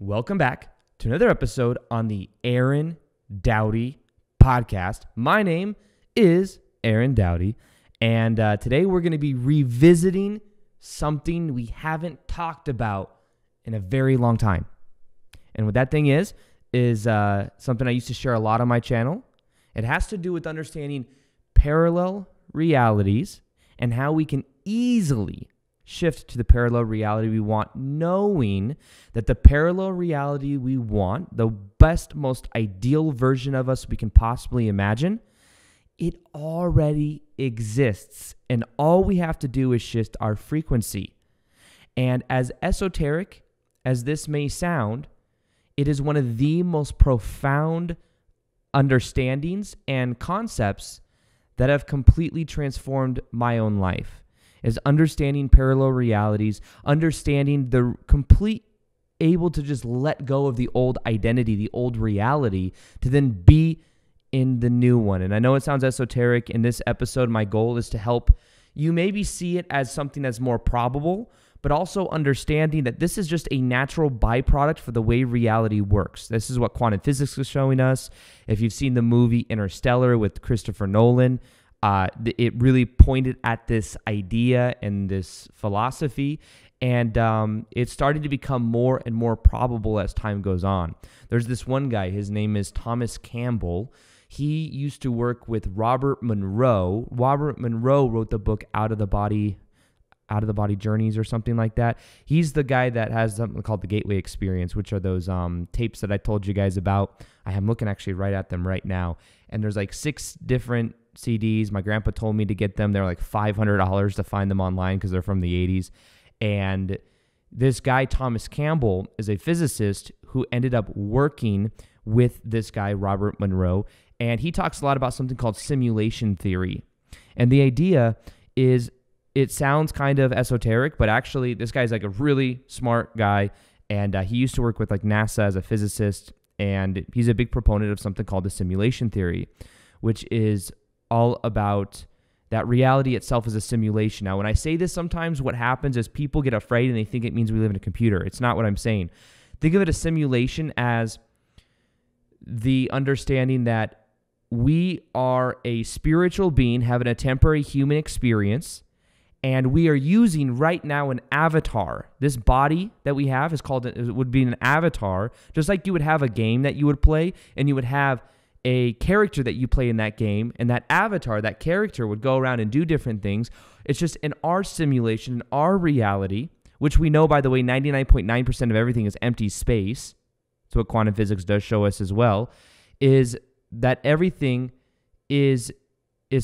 Welcome back to another episode on the Aaron Doughty podcast. My name is Aaron Doughty, and today we're going to be revisiting something we haven't talked about in a very long time. And what that thing is something I used to share a lot on my channel. It has to do with understanding parallel realities and how we can easily shift to the parallel reality we want, knowing that the parallel reality we want, the best, most ideal version of us we can possibly imagine, it already exists. And all we have to do is shift our frequency. And as esoteric as this may sound, it is one of the most profound understandings and concepts that have completely transformed my own life. Is understanding parallel realities, understanding the complete, able to just let go of the old identity, the old reality, to then be in the new one. And I know it sounds esoteric. In this episode, my goal is to help you maybe see it as something that's more probable, but also understanding that this is just a natural byproduct for the way reality works. This is what quantum physics is showing us. If you've seen the movie Interstellar with Christopher Nolan, it really pointed at this idea and this philosophy, and it started to become more and more probable as time goes on. There's this one guy, his name is Thomas Campbell. He used to work with Robert Monroe. Robert Monroe wrote the book Out of the Body Journeys or something like that. He's the guy that has something called the Gateway Experience, which are those tapes that I told you guys about. I am looking actually right at them right now, and there's like 6 different CDs. My grandpa told me to get them. They're like $500 to find them online because they're from the 80s. And this guy, Thomas Campbell, is a physicist who ended up working with this guy, Robert Monroe. And he talks a lot about something called simulation theory. And the idea is, it sounds kind of esoteric, but actually this guy's like a really smart guy. And he used to work with like NASA as a physicist. And he's a big proponent of something called the simulation theory, which is all about that reality itself is a simulation. Now, when I say this, sometimes what happens is people get afraid and they think it means we live in a computer. It's not what I'm saying. Think of it as simulation as the understanding that we are a spiritual being having a temporary human experience, and we are using right now an avatar. This body that we have is called, it would be an avatar, just like you would have a game that you would play, and you would have a character that you play in that game, and that avatar, that character, would go around and do different things. It's just in our simulation, in our reality, which we know, by the way, 99.9% of everything is empty space. That's what quantum physics does show us as well, is that everything is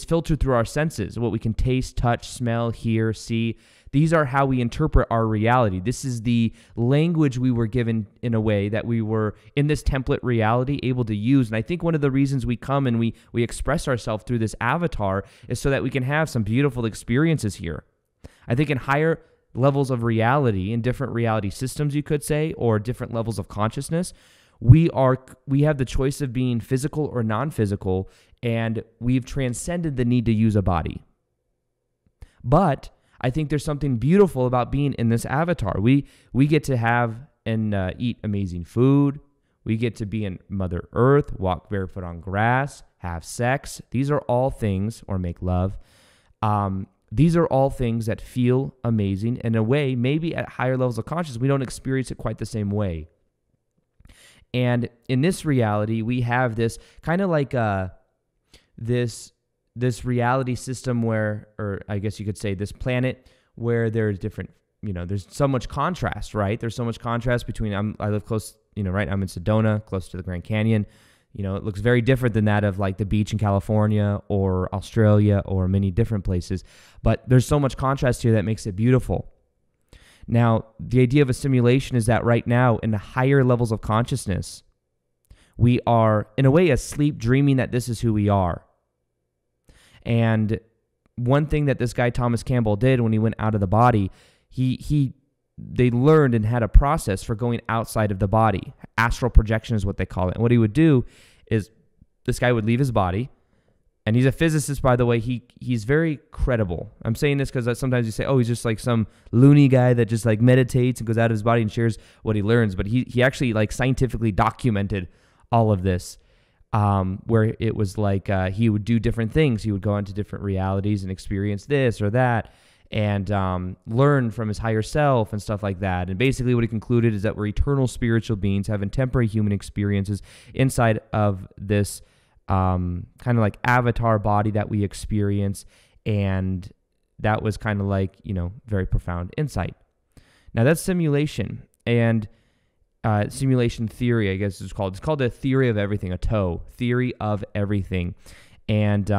filtered through our senses, what we can taste, touch, smell, hear, see. These are how we interpret our reality. This is the language we were given, in a way, that we were in this template reality able to use. And I think one of the reasons we come and we express ourselves through this avatar is so that we can have some beautiful experiences here. I think in higher levels of reality, in different reality systems, you could say, or different levels of consciousness, we have the choice of being physical or non-physical, and we've transcended the need to use a body. But I think there's something beautiful about being in this avatar. We get to have and eat amazing food. We get to be in Mother Earth, walk barefoot on grass, have sex. These are all things, or make love. These are all things that feel amazing. In a way, maybe at higher levels of consciousness, we don't experience it quite the same way. And in this reality, we have this kind of like this reality system where, or I guess you could say this planet, where there's different, there's so much contrast, right? There's so much contrast between, I live close, right? I'm in Sedona, close to the Grand Canyon. It looks very different than that of like the beach in California or Australia or many different places. But there's so much contrast here that makes it beautiful. Now, the idea of a simulation is that right now, in the higher levels of consciousness, we are, in a way, asleep, dreaming that this is who we are. And one thing that this guy, Thomas Campbell, did when he went out of the body, they learned and had a process for going outside of the body. Astral projection is what they call it. And what he would do is, this guy would leave his body, And he's a physicist, by the way. He's very credible. I'm saying this because sometimes you say, oh, he's just like some loony guy that just like meditates and goes out of his body and shares what he learns. But he actually like scientifically documented all of this, where it was like he would do different things. He would go into different realities and experience this or that and learn from his higher self and stuff like that. And basically what he concluded is that we're eternal spiritual beings having temporary human experiences inside of this kind of like avatar body that we experience. And that was kind of like, you know, very profound insight. Now that's simulation, and simulation theory, I guess it's called. It's called a theory of everything, a TOE, theory of everything. And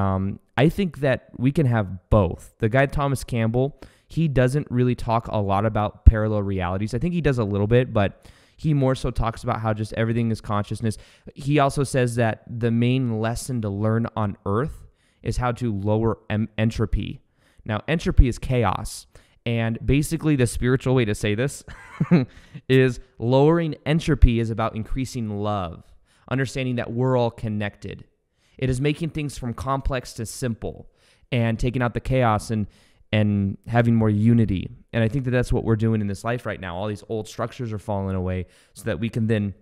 I think that we can have both. The guy Thomas Campbell, he doesn't really talk a lot about parallel realities. I think he does a little bit, but he more so talks about how just everything is consciousness. He also says that the main lesson to learn on Earth is how to lower entropy. Now, entropy is chaos. And basically the spiritual way to say this is lowering entropy is about increasing love, understanding that we're all connected. It is making things from complex to simple and taking out the chaos and having more unity. And I think that that's what we're doing in this life right now. All these old structures are falling away so that we can then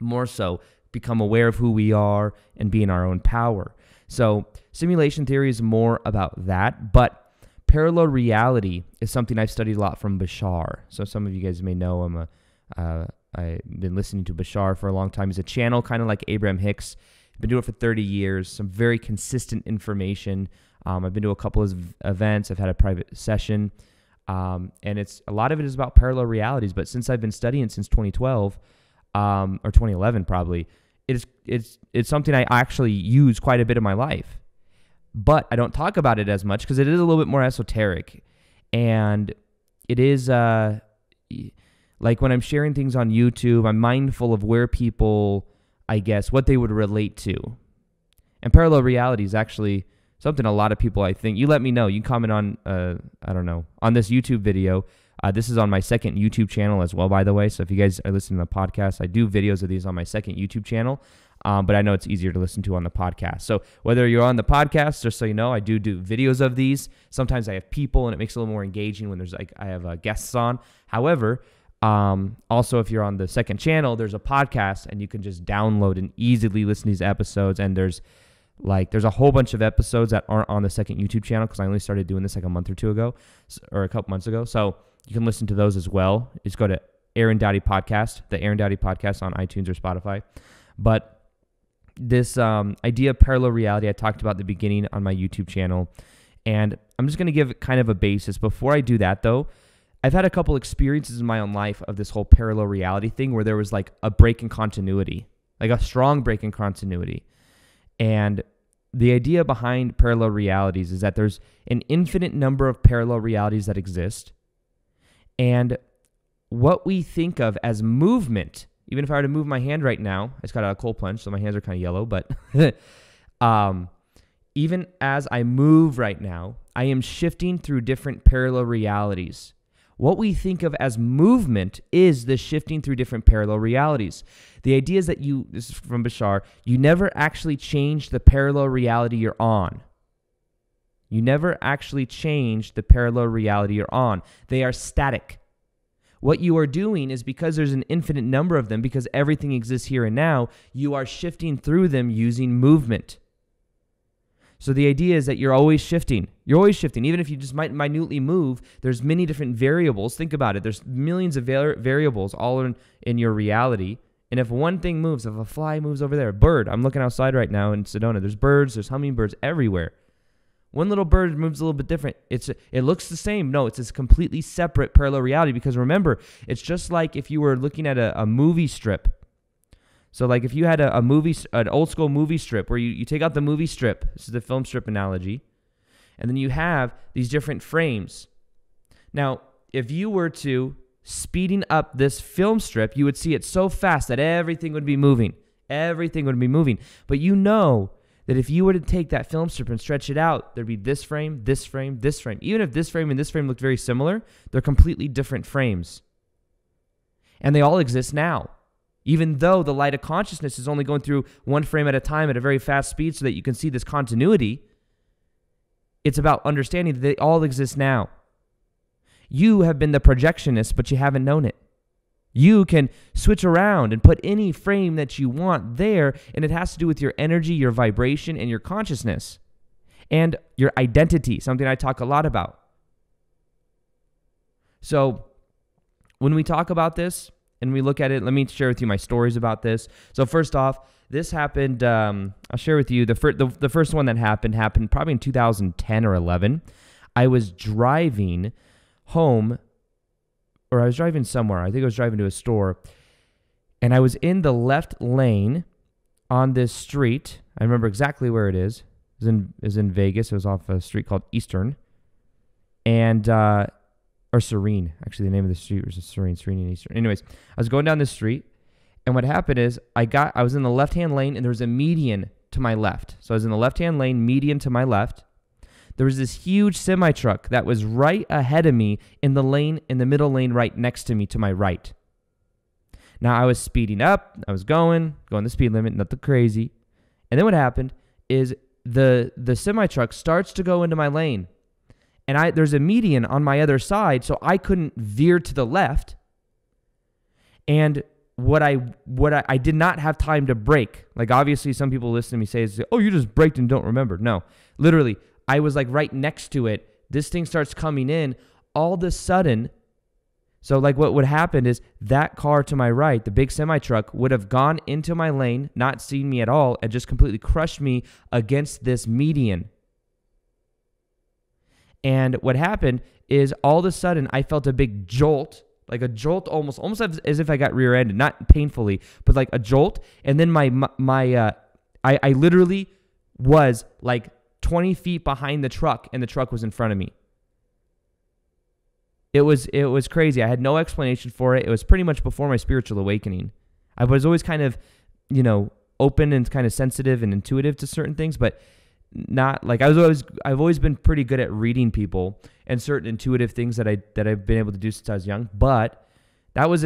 more so become aware of who we are and be in our own power. So simulation theory is more about that, but parallel reality is something I've studied a lot from Bashar. So some of you guys may know I'm I've been listening to Bashar for a long time. He's a channel kind of like Abraham Hicks. I've been doing it for 30 years, some very consistent information. I've been to a couple of events. I've had a private session. And it's a lot of it is about parallel realities. But since I've been studying since 2012 or 2011 probably, it's something I actually use quite a bit in my life. But I don't talk about it as much because it is a little bit more esoteric. And it is like when I'm sharing things on YouTube, I'm mindful of where people, I guess, what they would relate to. And parallel reality is actually something a lot of people, I think, you let me know. You can comment on, I don't know, on this YouTube video. This is on my second YouTube channel as well, by the way. So if you guys are listening to the podcast, I do videos of these on my second YouTube channel. But I know it's easier to listen to on the podcast. So whether you're on the podcast, just so you know, I do videos of these. Sometimes I have people and it makes it a little more engaging when there's like, I have guests on. However, also if you're on the second channel, there's a podcast and you can just download and easily listen to these episodes. And there's a whole bunch of episodes that aren't on the second YouTube channel because I only started doing this like a couple months ago. So you can listen to those as well. Just go to Aaron Doughty Podcast, the Aaron Doughty Podcast on iTunes or Spotify. But this idea of parallel reality I talked about at the beginning on my YouTube channel. And I'm just going to give kind of a basis. Before I do that, though, I've had a couple experiences in my own life of this whole parallel reality thing where there was like a break in continuity, like a strong break in continuity. And the idea behind parallel realities is that there's an infinite number of parallel realities that exist. And what we think of as movement, even if I were to move my hand right now, I just got a cold plunge, so my hands are kind of yellow, but even as I move right now, I am shifting through different parallel realities. What we think of as movement is the shifting through different parallel realities. The idea is that this is from Bashar, you never actually change the parallel reality you're on. You never actually change the parallel reality you're on. They are static. What you are doing is, because there's an infinite number of them, because everything exists here and now, you are shifting through them using movement. So the idea is that you're always shifting. You're always shifting. Even if you just might minutely move, there's many different variables. Think about it. There's millions of variables all in your reality. And if one thing moves, if a fly moves over there, a bird, I'm looking outside right now in Sedona, there's birds, there's hummingbirds everywhere. One little bird moves a little bit different. It looks the same. No, it's this completely separate parallel reality, because remember, it's just like if you were looking at a movie strip. So like if you had an old school movie strip where you take out the movie strip, this is the film strip analogy, and then you have these different frames. Now, if you were to speeding up this film strip, you would see it so fast that everything would be moving. Everything would be moving. But you know that if you were to take that film strip and stretch it out, there'd be this frame, this frame, this frame. Even if this frame and this frame looked very similar, they're completely different frames. And they all exist now. even though the light of consciousness is only going through one frame at a time at a very fast speed so that you can see this continuity. It's about understanding that they all exist now. You have been the projectionist, but you haven't known it. You can switch around and put any frame that you want there, and it has to do with your energy, your vibration, and your consciousness, and your identity, something I talk a lot about. So when we talk about this and we look at it, let me share with you my stories about this. So first off, this happened, I'll share with you, the first one that happened probably in 2010 or 11. I was driving home, or I was driving somewhere. I think I was driving to a store, and I was in the left lane on this street. I remember exactly where it is. It was in Vegas. It was off a street called Eastern, and or Serene. Actually, the name of the street was Serene and Eastern. Anyways, I was going down this street, and what happened is I was in the left-hand lane, and there was a median to my left. So I was in the left-hand lane, median to my left. There was this huge semi-truck that was right ahead of me in the lane, in the middle lane right next to me to my right. Now, I was speeding up. I was going the speed limit, nothing crazy. And then what happened is the semi-truck starts to go into my lane. And there's a median on my other side, so I couldn't veer to the left. And what I did not have time to brake. Like, obviously, some people listen to me say, oh, you just braked and don't remember. No, literally, I was like right next to it. This thing starts coming in all of a sudden. So like what would happen is that car to my right, the big semi truck, would have gone into my lane, not seen me at all, and just completely crushed me against this median. And what happened is all of a sudden I felt a big jolt, like a jolt almost as if I got rear-ended, not painfully, but like a jolt. And then I literally was like 20 feet behind the truck, and the truck was in front of me. It was crazy. I had no explanation for it. It was pretty much before my spiritual awakening. I was always kind of, you know, open and kind of sensitive and intuitive to certain things, but not like I've always been pretty good at reading people and certain intuitive things that I've been able to do since I was young, but that was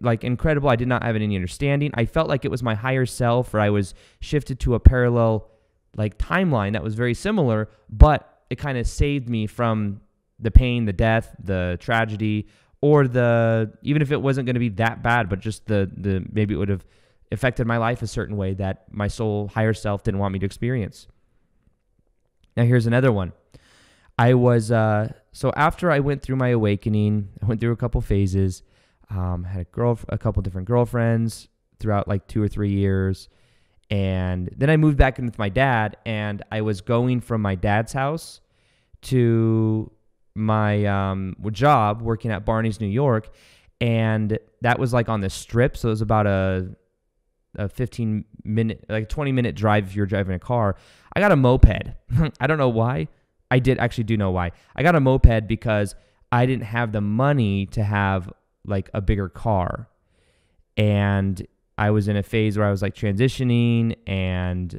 like incredible. I did not have any understanding. I felt like it was my higher self, or I was shifted to a parallel like timeline that was very similar, but it kind of saved me from the pain, the death, the tragedy, or the, even if it wasn't going to be that bad, but just the maybe it would have affected my life a certain way that my soul, higher self didn't want me to experience. Now here's another one. I was, so after I went through my awakening, I went through a couple phases, had a couple different girlfriends throughout like 2 or 3 years. And then I moved back in with my dad, and I was going from my dad's house to my job working at Barney's New York, and that was like on the strip, so it was about a 15-minute, like 20-minute drive if you're driving a car. I got a moped. I don't know why. I did actually do know why. I got a moped because I didn't have the money to have like a bigger car, and I was in a phase where I was like transitioning, and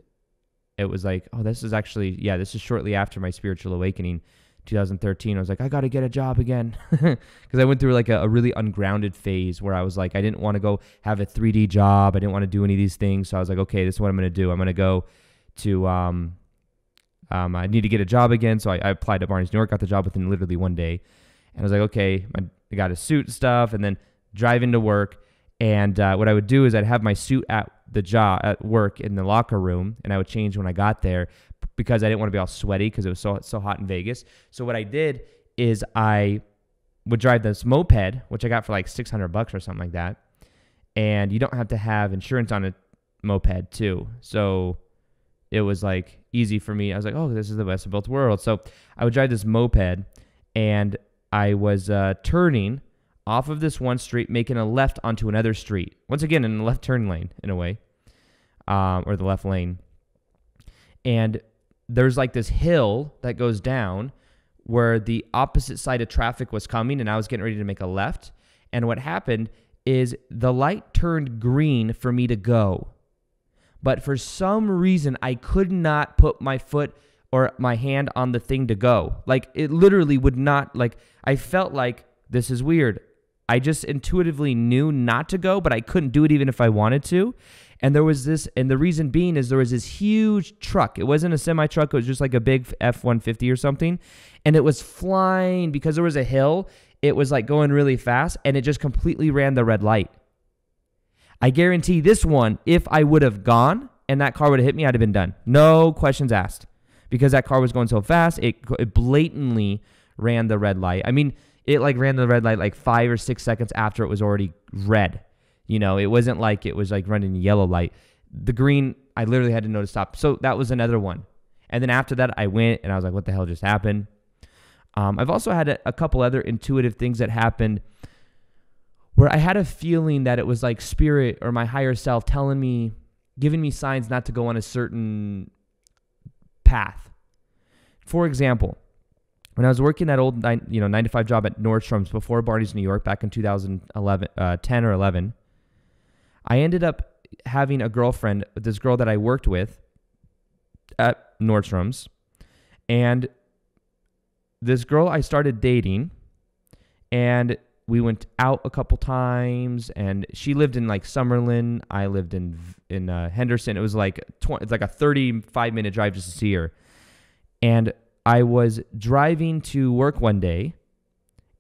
it was like, oh, this is actually, yeah, this is shortly after my spiritual awakening, 2013. I was like, I got to get a job again, because I went through like a really ungrounded phase where I was like, I didn't want to go have a 3D job. I didn't want to do any of these things. So I was like, okay, this is what I'm going to do. I'm going to go to, I need to get a job again. So I applied to Barney's New York, got the job within literally one day. And I was like, okay, I got a suit and stuff, and then drive into work. And what I would do is I'd have my suit at the job at work in the locker room, and I would change when I got there because I didn't want to be all sweaty because it was so hot in Vegas. So what I did is I would drive this moped, which I got for like $600 or something like that. And you don't have to have insurance on a moped too. So it was like easy for me. I was like, oh, this is the best of both worlds. So I would drive this moped, and I was turning off of this one street, making a left onto another street. Once again, in the left turn lane, in a way, or the left lane. And there's like this hill that goes down where the opposite side of traffic was coming, and I was getting ready to make a left. And what happened is the light turned green for me to go. But for some reason, I could not put my foot or my hand on the thing to go. Like, it literally would not, like, I felt like, this is weird. I just intuitively knew not to go, but I couldn't do it even if I wanted to. And there was this, and the reason being is there was this huge truck. It wasn't a semi-truck. It was just like a big F-150 or something. And it was flying because there was a hill. It was like going really fast, and it just completely ran the red light. I guarantee this one, if I would have gone and that car would have hit me, I'd have been done. No questions asked, because that car was going so fast. It blatantly ran the red light. I mean, it like ran the red light like 5 or 6 seconds after it was already red. You know, it wasn't like it was like running yellow light. The green, I literally had to know to stop. So that was another one. And then after that, I went and I was like, what the hell just happened? I've also had a couple other intuitive things that happened where I had a feeling that it was like spirit or my higher self telling me, giving me signs not to go on a certain path. For example, when I was working that old 9 to 5 job at Nordstrom's before Barney's New York back in 2011, 10 or 11, I ended up having a girlfriend, this girl that I worked with at Nordstrom's. And this girl I started dating, and we went out a couple times, and she lived in like Summerlin. I lived in Henderson. It was like a 35-minute drive just to see her. And I was driving to work one day,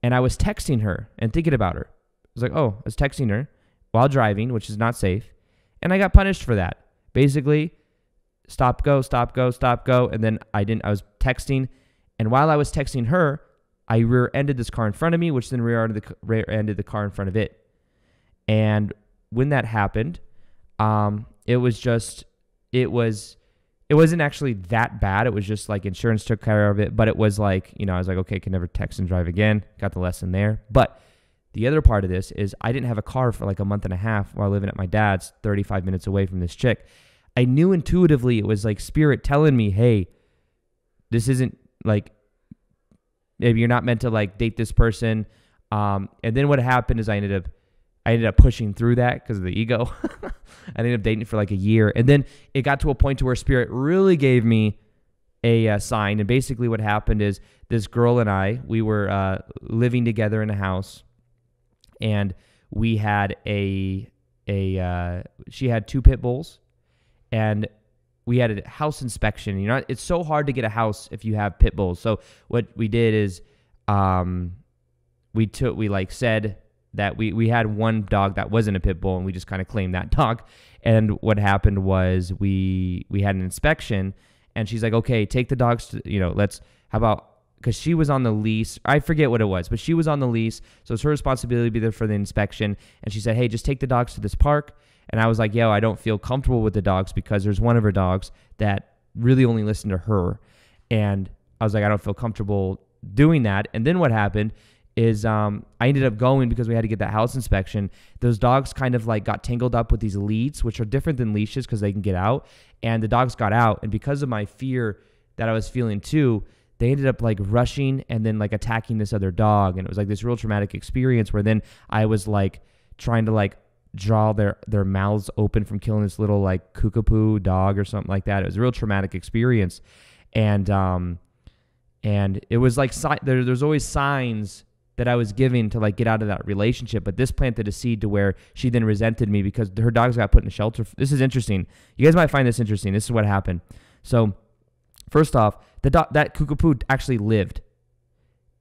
and I was texting her and thinking about her. I was like, oh, I was texting her while driving, which is not safe. And I got punished for that. Basically, stop, go, stop, go, stop, go. And then I was texting. And while I was texting her, I rear-ended this car in front of me, which then rear-ended the car in front of it. And when that happened, it wasn't actually that bad. It was just like insurance took care of it. But it was like, you know, I was like, okay, I can never text and drive again. Got the lesson there. But the other part of this is I didn't have a car for like a month and a half while living at my dad's 35 minutes away from this chick. I knew intuitively it was like spirit telling me, hey, this isn't like, maybe you're not meant to like date this person. And then what happened is I ended up pushing through that because of the ego. I ended up dating for like a year. And then it got to a point to where spirit really gave me a sign. And basically what happened is this girl and I, we were living together in a house, and we had she had 2 pit bulls, and we had a house inspection. You know, it's so hard to get a house if you have pit bulls. So what we did is we said that we had one dog that wasn't a pit bull, and we just kind of claimed that dog. And what happened was we had an inspection, and she's like, okay, take the dogs to, you know, because she was on the lease. I forget what it was, but she was on the lease. So it's her responsibility to be there for the inspection. And she said, hey, just take the dogs to this park. And I was like, yo, I don't feel comfortable with the dogs, because there's one of her dogs that really only listened to her. And I was like, I don't feel comfortable doing that. And then what happened is I ended up going because we had to get that house inspection. Those dogs kind of like got tangled up with these leads, which are different than leashes because they can get out. And the dogs got out. And because of my fear that I was feeling too, they ended up like rushing and then like attacking this other dog. And it was like this real traumatic experience where then I was like trying to like draw their mouths open from killing this little like cockapoo dog or something like that. It was a real traumatic experience. And it was like, there's always signs that I was giving to like get out of that relationship. But this planted a seed to where she then resented me because her dogs got put in a shelter. This is interesting. You guys might find this interesting. This is what happened. So first off, that cockapoo actually lived.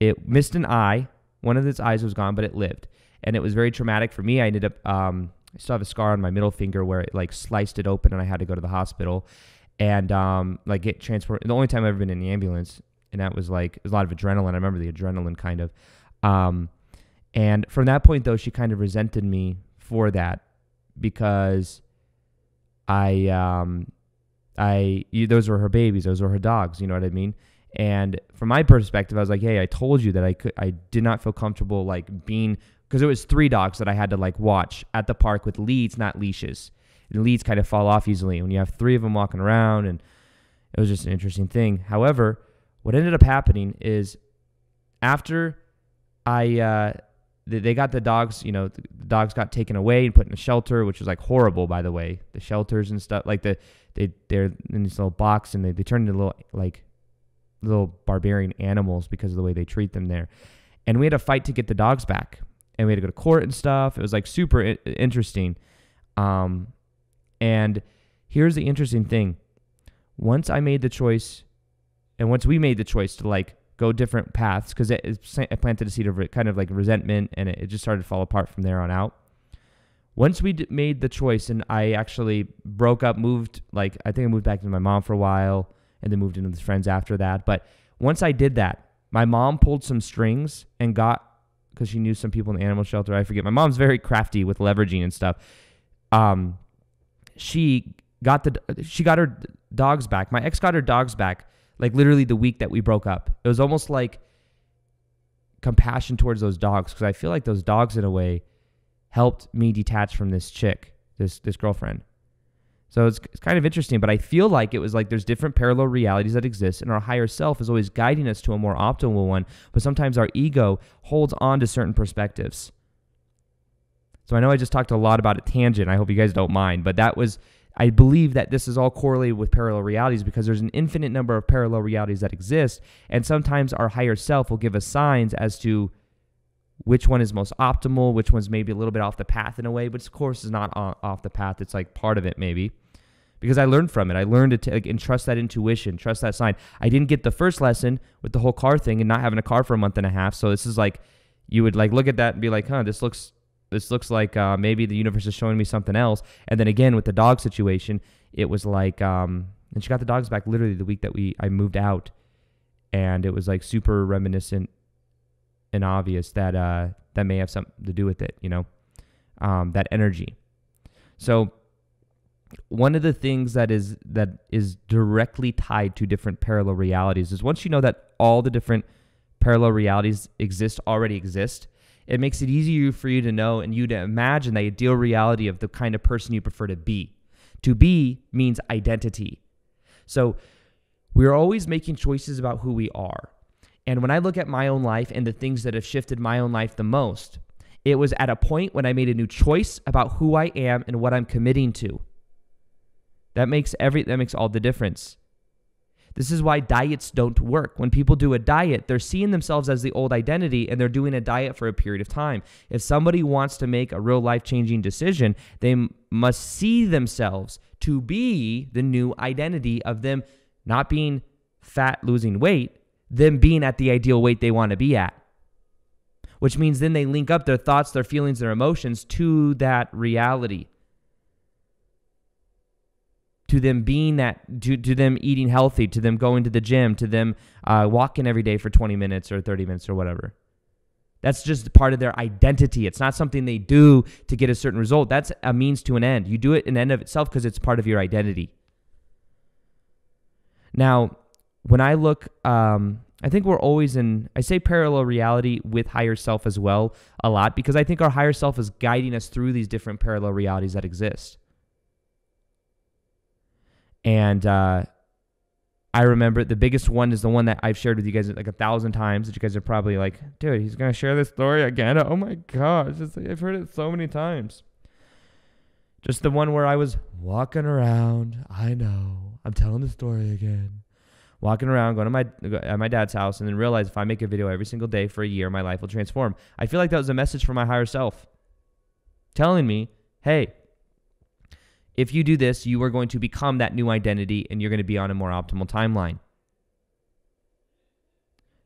It missed an eye. One of its eyes was gone, but it lived. And it was very traumatic for me. I ended up, I still have a scar on my middle finger where it like sliced it open, and I had to go to the hospital and like get transported. The only time I've ever been in the ambulance, and that was like, it was a lot of adrenaline. I remember the adrenaline kind of. And from that point though, she kind of resented me for that, because those were her babies. Those were her dogs. You know what I mean? And from my perspective, I was like, hey, I told you that I did not feel comfortable like being, because it was 3 dogs that I had to like watch at the park with leads, not leashes. And leads kind of fall off easily when you have 3 of them walking around, and it was just an interesting thing. However, what ended up happening is after they got the dogs, you know, the dogs got taken away and put in a shelter, which was like horrible, by the way, the shelters and stuff, like they're in this little box, and they turn into little barbarian animals because of the way they treat them there. And we had a fight to get the dogs back. and we had to go to court and stuff. It was like super interesting. And here's the interesting thing. Once I made the choice, and once we made the choice to like go different paths, because I planted a seed of kind of like resentment, and it just started to fall apart from there on out. Once we made the choice, and I actually broke up, moved, like I think I moved back to my mom for a while, and then moved into these friends after that. But once I did that, my mom pulled some strings and got, because she knew some people in the animal shelter, I forget. My mom's very crafty with leveraging and stuff. She got her dogs back. My ex got her dogs back, like literally the week that we broke up. It was almost like compassion towards those dogs, because I feel like those dogs in a way helped me detach from this chick, this girlfriend. So it's kind of interesting, but I feel like it was like there's different parallel realities that exist, and our higher self is always guiding us to a more optimal one, but sometimes our ego holds on to certain perspectives. So I know I just talked a lot about a tangent. I hope you guys don't mind, but that was, I believe that this is all correlated with parallel realities, because there's an infinite number of parallel realities that exist, and sometimes our higher self will give us signs as to which one is most optimal, which one's maybe a little bit off the path in a way, but of course it's not off the path. It's like part of it maybe, because I learned from it. I learned to like, trust that intuition, trust that sign. I didn't get the first lesson with the whole car thing and not having a car for a month and a half. So this is like, you would like look at that and be like, huh, this looks like maybe the universe is showing me something else. And then again, with the dog situation, it was like, and she got the dogs back literally the week that I moved out. And it was like super reminiscent and obvious that that may have something to do with it, you know, that energy. So one of the things that is directly tied to different parallel realities is once you know that all the different parallel realities already exist, it makes it easier for you to know and you to imagine the ideal reality of the kind of person you prefer to be. To be means identity. So we're always making choices about who we are. And when I look at my own life and the things that have shifted my own life the most, it was at a point when I made a new choice about who I am and what I'm committing to. That makes all the difference. This is why diets don't work. When people do a diet, they're seeing themselves as the old identity and they're doing a diet for a period of time. If somebody wants to make a real life-changing decision, they must see themselves to be the new identity of them not being fat, losing weight, them being at the ideal weight they want to be at, which means then they link up their thoughts, their feelings, their emotions to that reality, to them being that, to them eating healthy, to them going to the gym, to them walking every day for 20 minutes or 30 minutes or whatever. That's just part of their identity. It's not something they do to get a certain result. That's a means to an end. You do it in end of itself because it's part of your identity. Now, when I look, I think we're always in, I say parallel reality with higher self as well a lot, because I think our higher self is guiding us through these different parallel realities that exist. And I remember the biggest one is the one that I've shared with you guys like 1,000 times, that you guys are probably like, dude, he's going to share this story again. Oh my gosh, I've heard it so many times. Just the one where I was walking around. I know, I'm telling the story again. Walking around, going to my dad's house, and then realize if I make a video every single day for a year, my life will transform. I feel like that was a message from my higher self telling me, hey, if you do this, you are going to become that new identity and you're going to be on a more optimal timeline.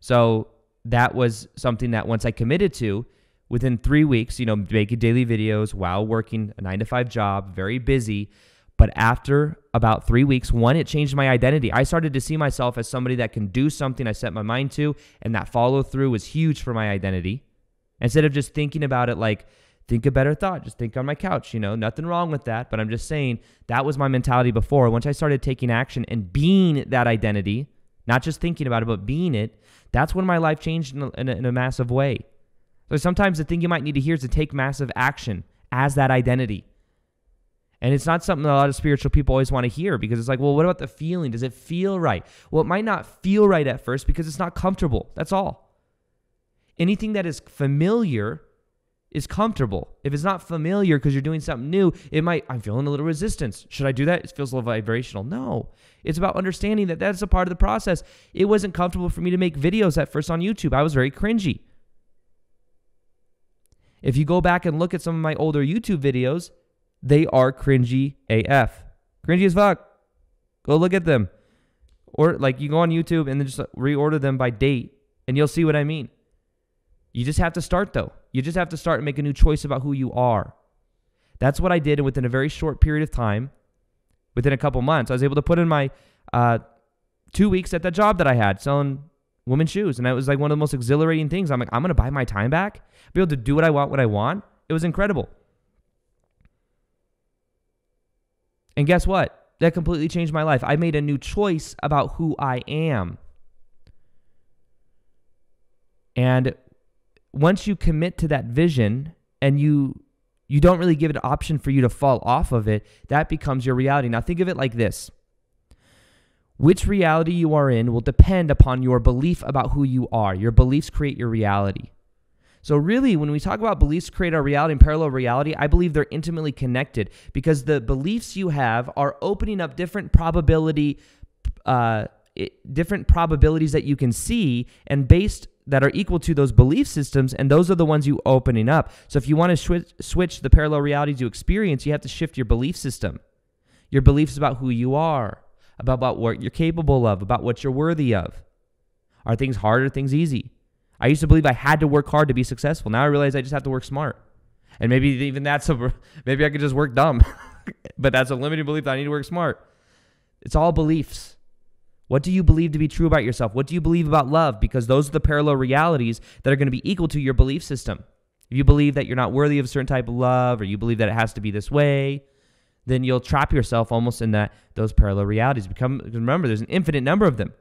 So that was something that once I committed to, within 3 weeks, you know, making daily videos while working a 9-to-5 job, very busy. But after about 3 weeks, one, it changed my identity. I started to see myself as somebody that can do something I set my mind to, and that follow through was huge for my identity. Instead of just thinking about it like, think a better thought, just think on my couch, you know, nothing wrong with that. But I'm just saying that was my mentality before. Once I started taking action and being that identity, not just thinking about it, but being it, that's when my life changed in a massive way. So sometimes the thing you might need to hear is to take massive action as that identity. And it's not something that a lot of spiritual people always want to hear, because it's like, well, what about the feeling? Does it feel right? Well, it might not feel right at first because it's not comfortable. That's all. Anything that is familiar is comfortable. If it's not familiar because you're doing something new, it might, I'm feeling a little resistance. Should I do that? It feels a little vibrational. No, it's about understanding that that's a part of the process. It wasn't comfortable for me to make videos at first on YouTube. I was very cringy. If you go back and look at some of my older YouTube videos, they are cringy AF. Cringy as fuck. Go look at them. Or like you go on YouTube and then just reorder them by date and you'll see what I mean. You just have to start though. You just have to start and make a new choice about who you are. That's what I did, and within a very short period of time, within a couple months, I was able to put in my 2 weeks at that job that I had selling women's shoes. And that was like one of the most exhilarating things. I'm like, I'm going to buy my time back, be able to do what I want, It was incredible. And guess what? That completely changed my life. I made a new choice about who I am. And once you commit to that vision and you don't really give it an option for you to fall off of it, that becomes your reality. Now think of it like this. Which reality you are in will depend upon your belief about who you are. Your beliefs create your reality. So really, when we talk about beliefs create our reality and parallel reality, I believe they're intimately connected because the beliefs you have are opening up different probabilities that you can see and based that are equal to those belief systems, and those are the ones you opening up. So if you want to switch the parallel realities you experience, you have to shift your belief system, your beliefs about who you are, about what you're capable of, about what you're worthy of. Are things hard or things easy? I used to believe I had to work hard to be successful. Now I realize I just have to work smart. And maybe even maybe I could just work dumb. But that's a limited belief that I need to work smart. It's all beliefs. What do you believe to be true about yourself? What do you believe about love? Because those are the parallel realities that are going to be equal to your belief system. If you believe that you're not worthy of a certain type of love, or you believe that it has to be this way, then you'll trap yourself almost in those parallel realities. Remember, there's an infinite number of them.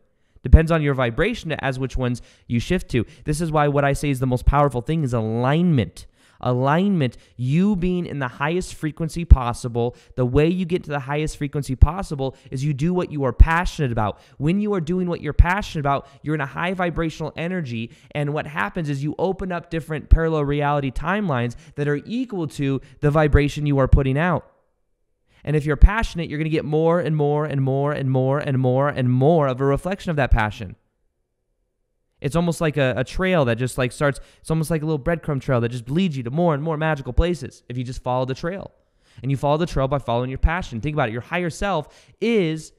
Depends on your vibration as which ones you shift to. This is why what I say is the most powerful thing is alignment. Alignment, you being in the highest frequency possible. The way you get to the highest frequency possible is you do what you are passionate about. When you are doing what you're passionate about, you're in a high vibrational energy. And what happens is you open up different parallel reality timelines that are equal to the vibration you are putting out. And if you're passionate, you're going to get more and more and more and more and more and more of a reflection of that passion. It's almost like a trail that just like starts, it's almost like a little breadcrumb trail that just leads you to more and more magical places if you just follow the trail. And you follow the trail by following your passion. Think about it. Your higher self is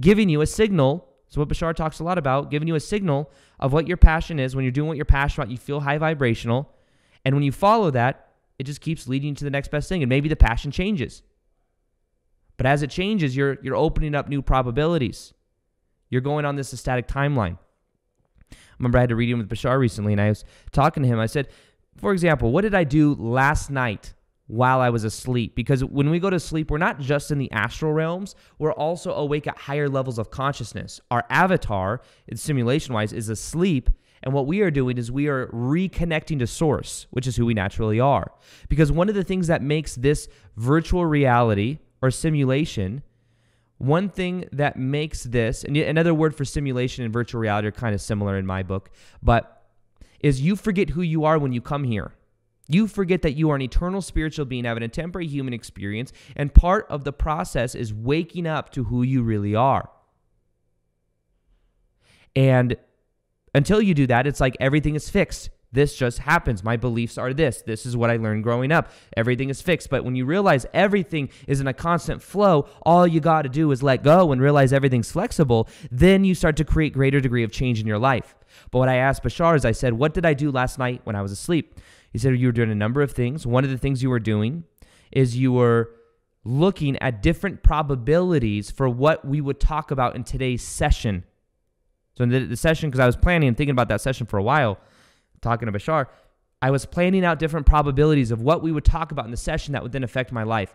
giving you a signal. It's what Bashar talks a lot about, giving you a signal of what your passion is. When you're doing what you're passionate about, you feel high vibrational. And when you follow that, it just keeps leading you to the next best thing. And maybe the passion changes. But as it changes, you're opening up new probabilities. You're going on this ecstatic timeline. I remember I had a reading with Bashar recently, and I was talking to him. I said, for example, what did I do last night while I was asleep? Because when we go to sleep, we're not just in the astral realms. We're also awake at higher levels of consciousness. Our avatar, simulation-wise, is asleep. And what we are doing is we are reconnecting to source, which is who we naturally are. Because one of the things that makes this virtual reality or simulation, one thing that makes this, and another word for simulation and virtual reality are kind of similar in my book, but is you forget who you are when you come here. You forget that you are an eternal spiritual being having a temporary human experience, and part of the process is waking up to who you really are. And until you do that, it's like everything is fixed. This just happens. My beliefs are this. This is what I learned growing up. Everything is fixed. But when you realize everything is in a constant flow, all you got to do is let go and realize everything's flexible. Then you start to create greater degree of change in your life. But what I asked Bashar is I said, what did I do last night when I was asleep? He said, you were doing a number of things. One of the things you were doing is you were looking at different probabilities for what we would talk about in today's session. So in the session, because I was planning and thinking about that session for a while, talking to Bashar, I was planning out different probabilities of what we would talk about in the session that would then affect my life.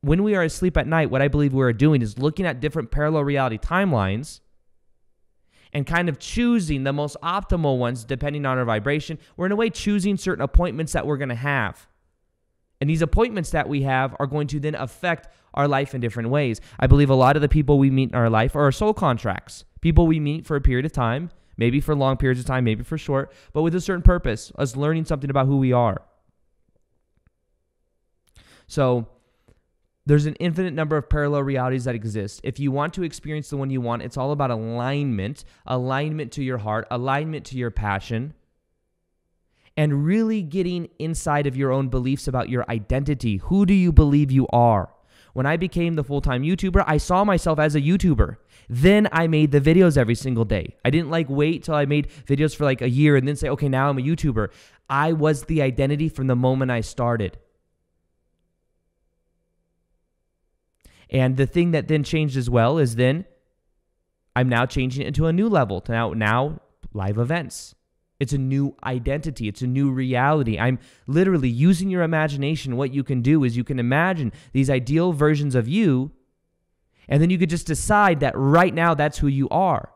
When we are asleep at night, what I believe we are doing is looking at different parallel reality timelines and kind of choosing the most optimal ones depending on our vibration. We're in a way choosing certain appointments that we're going to have. And these appointments that we have are going to then affect our life in different ways. I believe a lot of the people we meet in our life are soul contracts, people we meet for a period of time, maybe for long periods of time, maybe for short, but with a certain purpose, us learning something about who we are. So there's an infinite number of parallel realities that exist. If you want to experience the one you want, it's all about alignment, alignment to your heart, alignment to your passion, and really getting inside of your own beliefs about your identity. Who do you believe you are? When I became the full-time YouTuber, I saw myself as a YouTuber. Then I made the videos every single day. I didn't like wait till I made videos for like a year and then say, okay, now I'm a YouTuber. I was the identity from the moment I started. And the thing that then changed as well is then I'm now changing it into a new level. Now live events. It's a new identity. It's a new reality. I'm literally using your imagination. What you can do is you can imagine these ideal versions of you, and then you could just decide that right now that's who you are,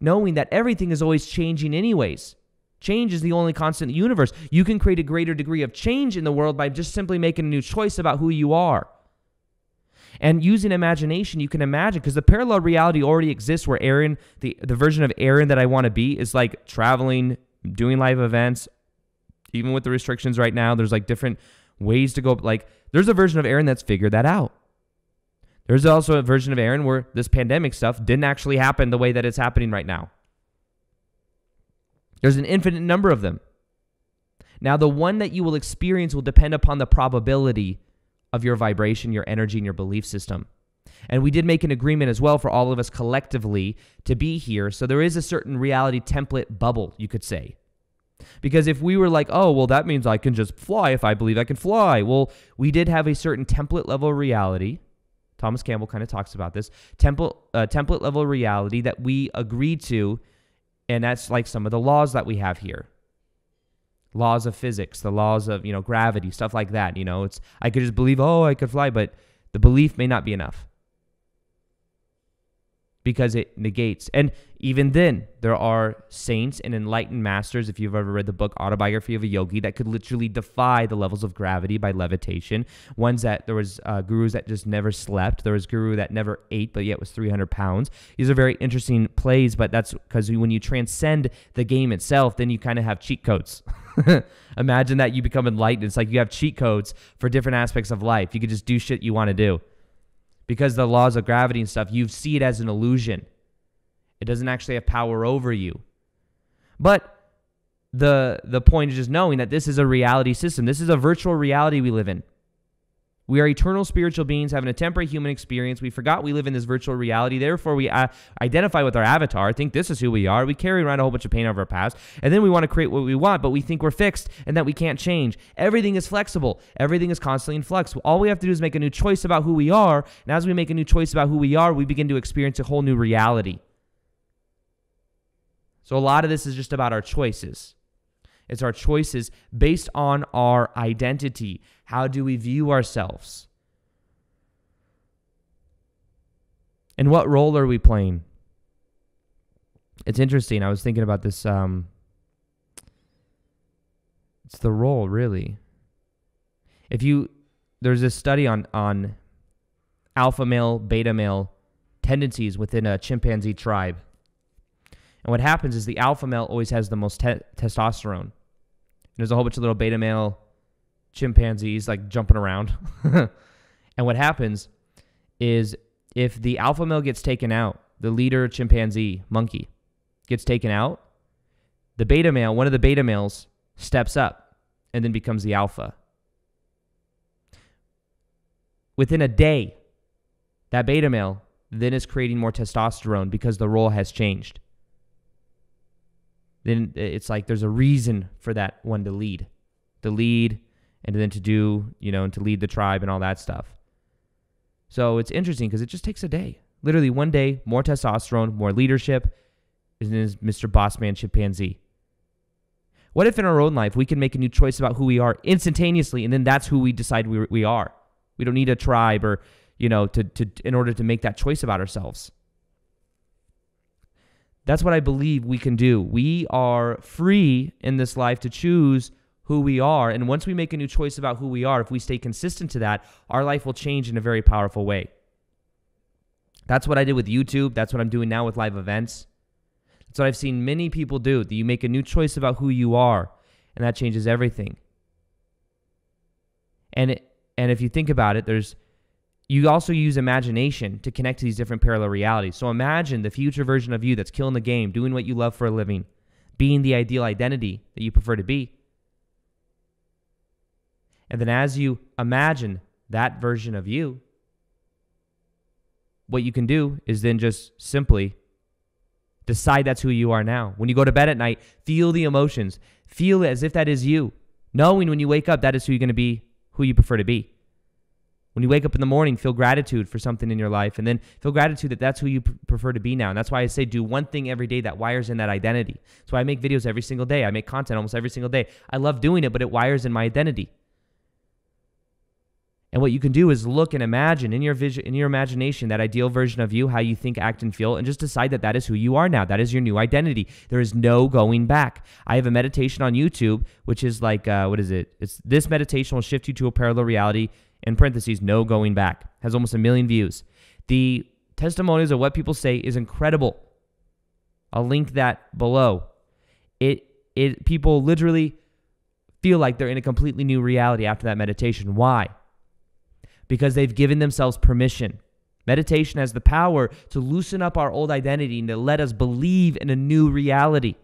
knowing that everything is always changing anyways. Change is the only constant in the universe. You can create a greater degree of change in the world by just simply making a new choice about who you are. And using imagination, you can imagine, because the parallel reality already exists where Aaron, the version of Aaron that I want to be is like traveling, doing live events, even with the restrictions right now. There's like different ways to go. Like there's a version of Aaron that's figured that out. There's also a version of Aaron where this pandemic stuff didn't actually happen the way that it's happening right now. There's an infinite number of them. Now, the one that you will experience will depend upon the probability of your vibration, your energy, and your belief system. And we did make an agreement as well for all of us collectively to be here. So there is a certain reality template bubble, you could say. Because if we were like, oh, well, that means I can just fly if I believe I can fly. Well, we did have a certain template level reality. Thomas Campbell kind of talks about this. Template level reality that we agreed to. And that's like some of the laws that we have here. Laws of physics, the laws of, gravity, stuff like that. It's I could just believe, oh, I could fly, but the belief may not be enough because it negates. And even then, there are saints and enlightened masters, if you've ever read the book Autobiography of a Yogi, that could literally defy the levels of gravity by levitation. Ones that there was gurus that just never slept. There was a guru that never ate, but yet was 300 pounds. These are very interesting plays, but that's because when you transcend the game itself, then you kind of have cheat codes. Imagine that you become enlightened. It's like you have cheat codes for different aspects of life. You could just do shit you want to do. Because the laws of gravity and stuff, you see it as an illusion. It doesn't actually have power over you. But the point is just knowing that this is a reality system. This is a virtual reality we live in. We are eternal spiritual beings having a temporary human experience. We forgot we live in this virtual reality. Therefore, we identify with our avatar, think this is who we are. We carry around a whole bunch of pain over our past. And then we want to create what we want, but we think we're fixed and that we can't change. Everything is flexible. Everything is constantly in flux. All we have to do is make a new choice about who we are. And as we make a new choice about who we are, we begin to experience a whole new reality. So a lot of this is just about our choices. It's our choices based on our identity. How do we view ourselves? And what role are we playing? It's interesting. I was thinking about this. It's the role, really. There's this study on alpha male, beta male tendencies within a chimpanzee tribe. And what happens is the alpha male always has the most testosterone. And there's a whole bunch of little beta male chimpanzees like jumping around. And what happens is if the alpha male gets taken out, the leader chimpanzee monkey gets taken out, the beta male, one of the beta males steps up and then becomes the alpha. Within a day, that beta male then is creating more testosterone because the role has changed. Then it's like there's a reason for that one to lead. To lead and then to do, and to lead the tribe and all that stuff. So it's interesting because it just takes a day. Literally one day, more testosterone, more leadership. His name is Mr. Bossman Chimpanzee. What if in our own life we can make a new choice about who we are instantaneously and then that's who we decide we are? We don't need a tribe or, in order to make that choice about ourselves. That's what I believe we can do. We are free in this life to choose who we are. And once we make a new choice about who we are, if we stay consistent to that, our life will change in a very powerful way. That's what I did with YouTube. That's what I'm doing now with live events. That's what I've seen many people do. You make a new choice about who you are, and that changes everything. And if you think about it, you also use imagination to connect to these different parallel realities. So imagine the future version of you that's killing the game, doing what you love for a living, being the ideal identity that you prefer to be. And then as you imagine that version of you, what you can do is then just simply decide that's who you are now. When you go to bed at night, feel the emotions. Feel it as if that is you, knowing when you wake up, that is who you're going to be, who you prefer to be. When you wake up in the morning, feel gratitude for something in your life, and then feel gratitude that that's who you prefer to be now. And that's why I say do one thing every day that wires in that identity. That's why I make videos every single day. I make content almost every single day. I love doing it, but it wires in my identity. And what you can do is look and imagine in your vision, in your imagination, that ideal version of you, how you think, act, and feel, and just decide that that is who you are now. That is your new identity. There is no going back. I have a meditation on YouTube, which is like, what is it? It's this meditation will shift you to a parallel reality, in parentheses, no going back. Has almost 1 million views. The testimonials of what people say is incredible. I'll link that below. It people literally feel like they're in a completely new reality after that meditation. Why? Because they've given themselves permission. Meditation has the power to loosen up our old identity and to let us believe in a new reality.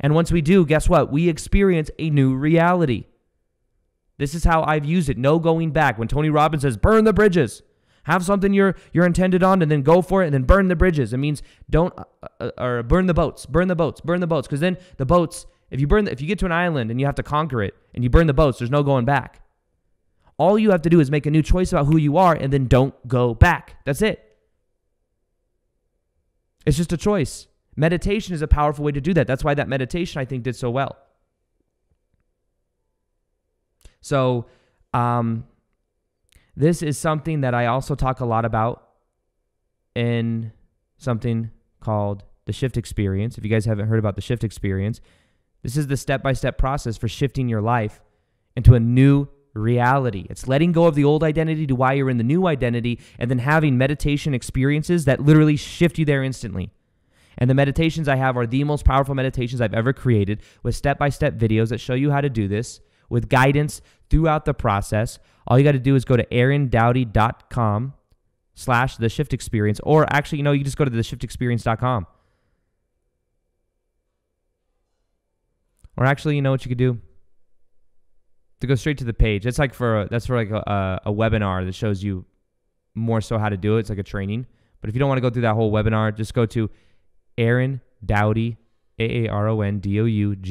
And once we do, guess what? We experience a new reality. This is how I've used it. No going back. When Tony Robbins says, burn the bridges. Have something you're intended on and then go for it and then burn the bridges. It means don't, or burn the boats, burn the boats, burn the boats. Because then the boats, if you get to an island and you have to conquer it and you burn the boats, there's no going back. All you have to do is make a new choice about who you are and then don't go back. That's it. It's just a choice. Meditation is a powerful way to do that. That's why that meditation, I think, did so well. So this is something that I also talk a lot about in something called The Shift Experience. If you guys haven't heard about The Shift Experience, this is the step-by-step process for shifting your life into a new reality. It's letting go of the old identity to why you're in the new identity, and then having meditation experiences that literally shift you there instantly. And the meditations I have are the most powerful meditations I've ever created, with step-by-step videos that show you how to do this with guidance throughout the process. All you got to do is go to aarondoughty.com/theshiftexperience, or actually, you know, you just go to theshiftexperience.com. Or actually, you know what you could do? To go straight to the page. That's like for a webinar that shows you more so how to do it. It's like a training. But if you don't want to go through that whole webinar, just go to Aaron Doughty, aarondoughty.com/shift,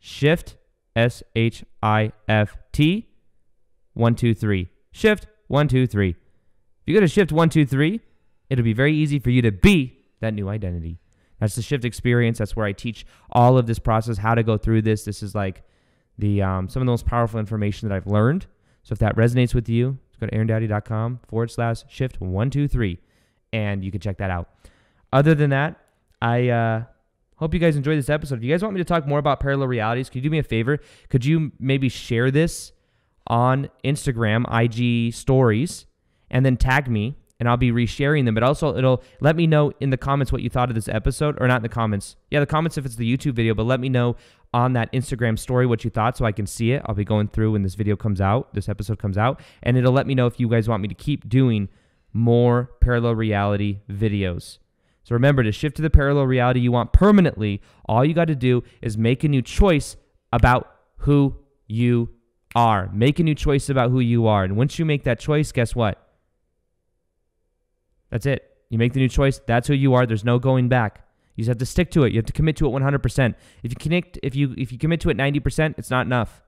SHIFT 123. Shift 123. If you go to shift 123, it'll be very easy for you to be that new identity. That's The Shift Experience. That's where I teach all of this process, how to go through this. This is like the some of the most powerful information that I've learned. So if that resonates with you, go to aarondoughty.com/shift123, and you can check that out. Other than that, I hope you guys enjoyed this episode. If you guys want me to talk more about parallel realities, could you do me a favor? Could you maybe share this on Instagram, IG stories, and then tag me? And I'll be resharing them. But also, it'll let me know in the comments what you thought of this episode. Or not in the comments. Yeah, the comments if it's the YouTube video. But let me know on that Instagram story what you thought so I can see it. I'll be going through when this video comes out, this episode comes out. And it'll let me know if you guys want me to keep doing more parallel reality videos. So remember, to shift to the parallel reality you want permanently, all you got to do is make a new choice about who you are. Make a new choice about who you are. And once you make that choice, guess what? That's it. You make the new choice. That's who you are. There's no going back. You just have to stick to it. You have to commit to it 100%. If you commit to it 90%, it's not enough.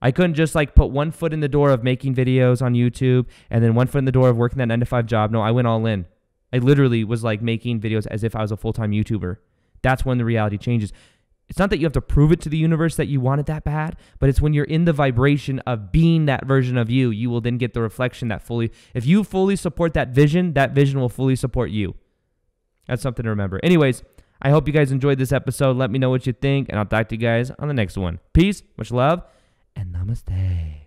I couldn't just like put one foot in the door of making videos on YouTube and then one foot in the door of working that 9-to-5 job. No, I went all in. I literally was like making videos as if I was a full-time YouTuber. That's when the reality changes. It's not that you have to prove it to the universe that you want it that bad, but it's when you're in the vibration of being that version of you, you will then get the reflection that fully, if you fully support that vision will fully support you. That's something to remember. Anyways, I hope you guys enjoyed this episode. Let me know what you think, and I'll talk to you guys on the next one. Peace, much love, and namaste.